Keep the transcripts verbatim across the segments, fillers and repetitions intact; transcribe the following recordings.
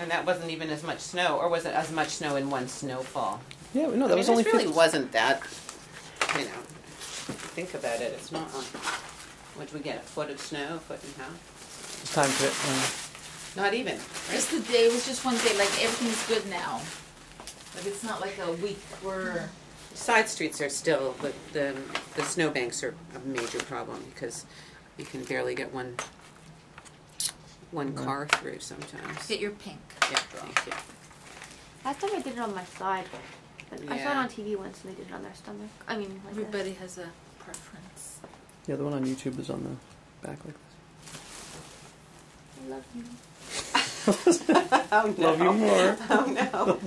And that wasn't even as much snow, or was it as much snow in one snowfall? Yeah, no, that I mean, was only fifty. It really wasn't that, you know, think about it, it's not like, would we get a foot of snow, a foot and a half? It's time for it. Um, not even. Right? Just the day, it was just one day, like everything's good now. Like it's not like a week where... Side streets are still, but the, the snowbanks are a major problem because you can barely get one one yeah. car through sometimes. Get your pink. Yeah, thank you. Last time I did it on my side. But yeah. I saw it on T V once and they did it on their stomach. I mean, like everybody this. has a preference. Yeah, the one on YouTube is on the back like this. I love you. Oh, no. Love you more. Oh, no.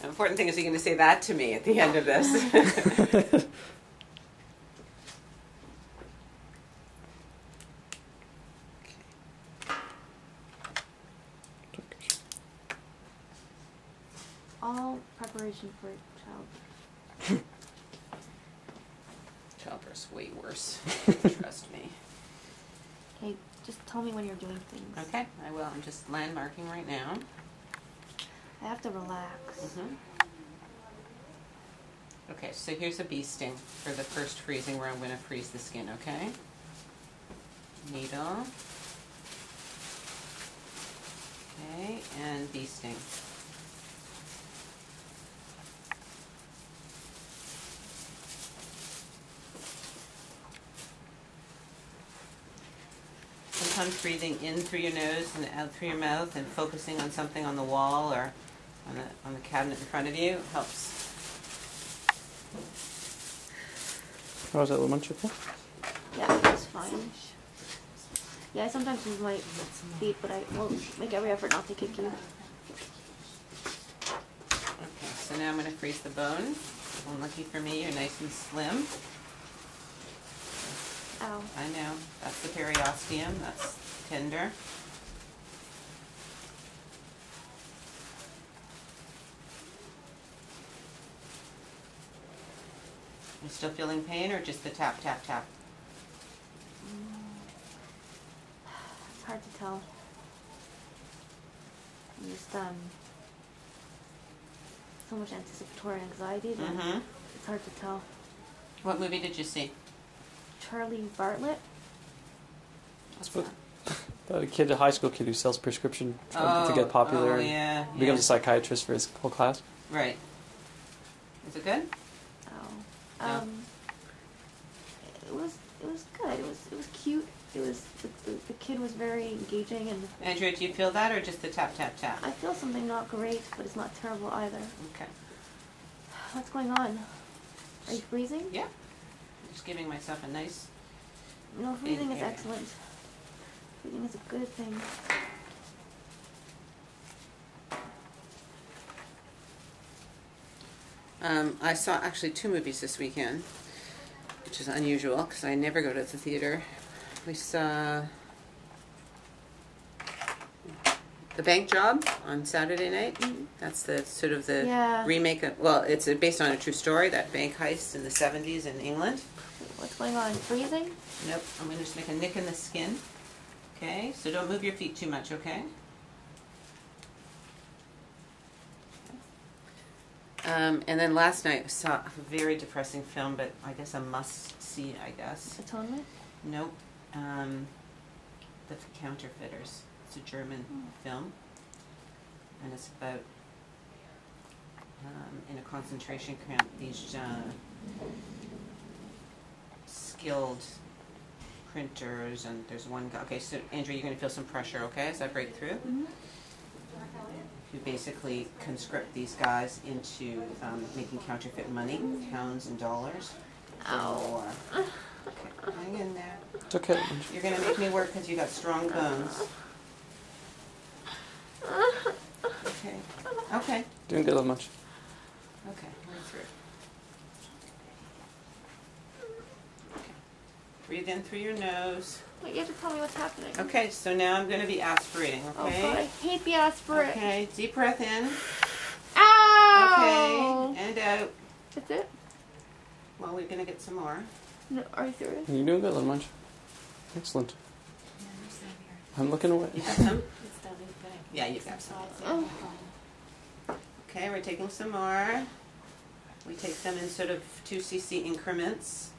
The important thing is you're going to say that to me at the end of this. All preparation for childbirth. Childbirth's way worse. Trust me. Okay, just tell me when you're doing things. Okay, I will. I'm just landmarking right now. I have to relax. Mm-hmm. Okay, so here's a bee sting for the first freezing where I'm going to freeze the skin, okay? Needle. Okay, and bee sting. Sometimes breathing in through your nose and out through your mouth and focusing on something on the wall or on the, on the cabinet in front of you helps. How was that little muncher? Yeah, it's fine. Yeah, I sometimes use my feet, but I will make every effort not to kick you. Okay, so now I'm going to freeze the bone. Unlucky for me, you're nice and slim. Ow. I know. That's the periosteum. That's tender. You still feeling pain or just the tap, tap, tap? Mm. It's hard to tell. I'm just, um, so much anticipatory anxiety that mm-hmm. it's hard to tell. What movie did you see? Charlie Bartlett. That's about, about a kid, a high school kid who sells prescription oh, to get popular oh, yeah, and becomes yeah. a psychiatrist for his whole class. Right. Is it good? Oh, no. um, it was. It was good. It was. It was cute. It was. The, the, the kid was very engaging and. Andrea, do you feel that or just the tap tap tap? I feel something not great, but it's not terrible either. Okay. What's going on? Are you freezing? Yeah. Just giving myself a nice... No, breathing is excellent. Breathing is a good thing. Um, I saw actually two movies this weekend, which is unusual because I never go to the theater. We saw The Bank Job on Saturday night. Mm-hmm. That's the sort of the yeah. remake of... Well, it's based on a true story, that bank heist in the seventies in England. What's going on? Freezing? Nope. I'm going to just make a nick in the skin. Okay, so don't move your feet too much, okay? Um, and then last night I saw a very depressing film, but I guess a must-see, I guess. Atonement? Nope. Um, The Counterfeiters. It's a German mm. film, and it's about, um, in a concentration camp, these... Uh, skilled printers, and there's one guy. Okay, so Andrew, you're going to feel some pressure, okay, as I break through? Mm-hmm. You basically conscript these guys into um, making counterfeit money, pounds and dollars. Ow. Okay, hang in there. It's okay. You're going to make me work because you got strong bones. Okay. Okay. Didn't get that much. Okay, right through. Breathe in through your nose. Wait, you have to tell me what's happening. Okay, so now I'm going to be aspirating, okay? Oh, God, I hate the aspirate. Okay, deep breath in. Ow! Okay, and out. That's it? Well, we're going to get some more. No, are you serious? You're doing good, Lunch. Excellent. Yeah, I'm, I'm looking away. You got some? It's done, Yeah, you got some. Oh. Okay, we're taking some more. We take them in sort of two C C increments.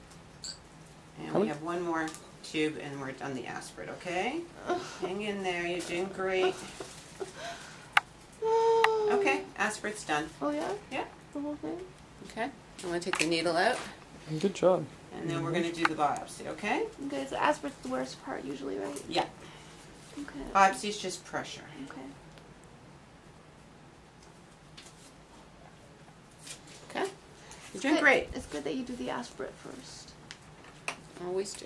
And we have one more tube and we're on the aspirate, okay? Hang in there, you're doing great. Okay, aspirate's done. Oh yeah? Yeah. The whole thing? Okay. I'm going to take the needle out. Good job. And then we're going to do the biopsy, okay? Okay, so aspirate's the worst part usually, right? Yeah. Okay. Biopsy's just pressure. Okay. Okay. You're doing great. It's good that you do the aspirate first. I always do.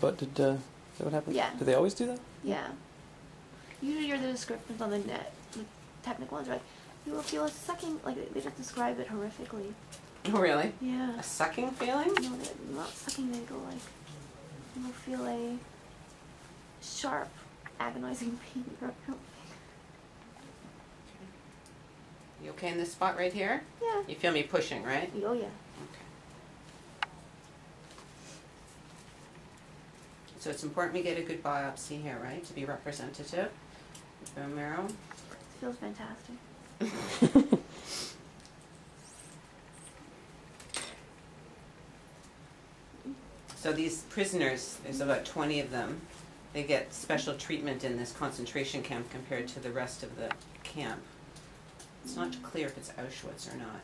But did, uh, is that what happened? Yeah. Did they always do that? Yeah. Usually you're the descriptions on the net, the technical ones, like, you will feel a sucking, like, they just describe it horrifically. Oh, really? Yeah. A sucking feeling? No, not sucking, they go like, you will feel a sharp, agonizing pain. You okay in this spot right here? Yeah. You feel me pushing, right? Oh, yeah. Okay. So it's important we get a good biopsy here, right, to be representative. Bone marrow. Feels fantastic. So these prisoners, there's about twenty of them, they get special treatment in this concentration camp compared to the rest of the camp. It's not clear if it's Auschwitz or not.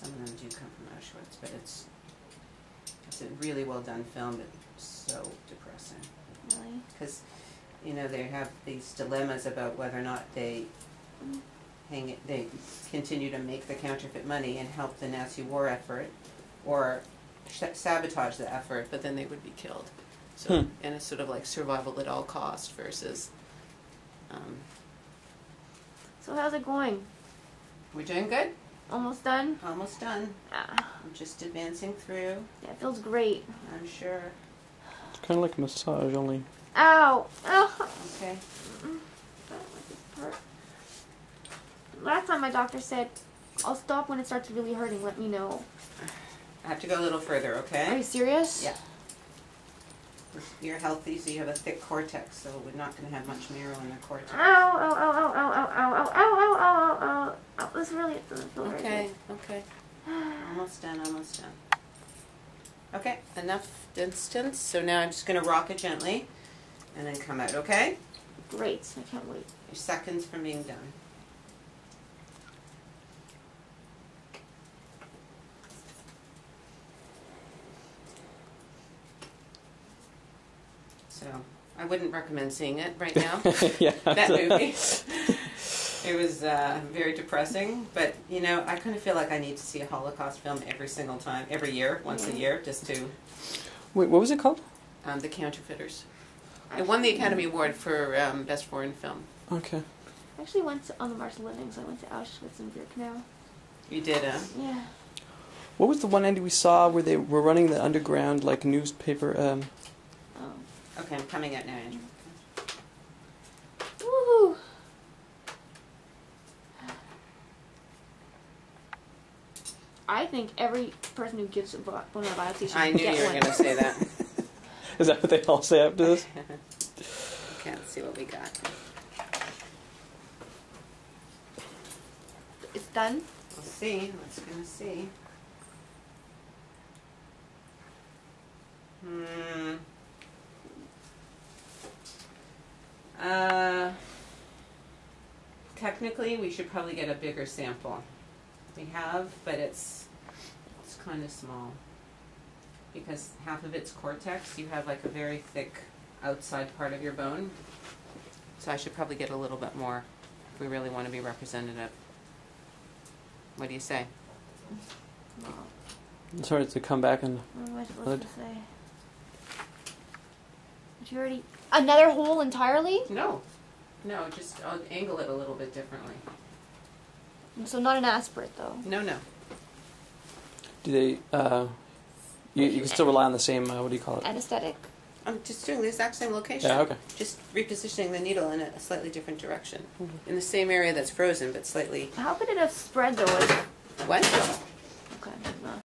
Some of them do come from Auschwitz, but it's it's a really well done film. But so depressing. Really? Because, you know, they have these dilemmas about whether or not they hang it, they continue to make the counterfeit money and help the Nazi war effort, or sh sabotage the effort, but then they would be killed. So, hmm. And it's sort of like survival at all cost versus... Um, so how's it going? We're doing good? Almost done? Almost done. Ah. I'm just advancing through. Yeah, it feels great. I'm sure. Kind of like a massage, only. Ow! Ow. Okay. I don't like this part. Last time my doctor said, I'll stop when it starts really hurting, let me know. I have to go a little further, okay? Are you serious? Yeah. You're healthy, so you have a thick cortex, so we're not going to have much marrow in the cortex. Ow, ow, ow, ow, ow, ow, ow, ow, ow, ow, ow, ow. This really doesn't feel very good. Okay, okay. Almost done, almost done. Okay, enough distance. So now I'm just going to rock it gently and then come out, okay? Great, I can't wait. You're seconds from being done. So, I wouldn't recommend seeing it right now, yeah, that movie. It was uh, very depressing, but you know, I kind of feel like I need to see a Holocaust film every single time, every year, once mm-hmm. a year, just to... Wait, what was it called? Um, The Counterfeiters. It won the Academy Award for um, Best Foreign Film. Okay. I actually went to, on the March of Living, so I went to Auschwitz and Birkenau. You did, huh? Yeah. What was the one Andy we saw where they were running the underground, like, newspaper? Um... Oh. Okay, I'm coming out now, Andrew. Woohoo! I think every person who gives a bona biopsy should I knew get you were going to say that. Is that what they all say after this? Okay, let's see what we got. It's done? We'll see. Let's going to see. Hmm. Uh, technically, we should probably get a bigger sample. We have, but it's it's kind of small because half of it's cortex. You have like a very thick outside part of your bone, so I should probably get a little bit more if we really want to be representative. What do you say? No. It's hard to come back and. What was to say? Did you already another hole entirely? No, no. Just I'll angle it a little bit differently. So not an aspirate, though. No, no. Do they, uh, you, you can still rely on the same, uh, what do you call it? Anesthetic. I'm just doing the exact same location. Yeah, okay. Just repositioning the needle in a slightly different direction. Mm-hmm. In the same area that's frozen, but slightly... How could it have spread, though? What? Okay, no.